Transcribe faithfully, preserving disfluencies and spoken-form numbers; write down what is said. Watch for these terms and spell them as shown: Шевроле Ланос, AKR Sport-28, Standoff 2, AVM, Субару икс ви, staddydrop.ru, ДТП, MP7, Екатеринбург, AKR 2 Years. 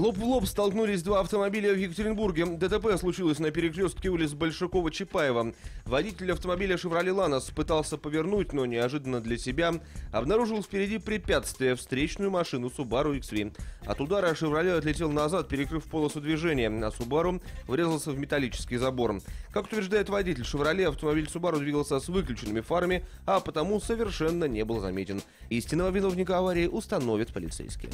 Лоб в лоб столкнулись два автомобиля в Екатеринбурге. ДТП случилось на перекрестке улиц Большакова-Чапаева. Водитель автомобиля «Шевроле Ланос» пытался повернуть, но неожиданно для себя обнаружил впереди препятствие — встречную машину «Субару икс ви». От удара «Шевроле» отлетел назад, перекрыв полосу движения, а «Субару» врезался в металлический забор. Как утверждает водитель «Шевроле», автомобиль «Субару» двигался с выключенными фарами, а потому совершенно не был заметен. Истинного виновника аварии установят полицейские.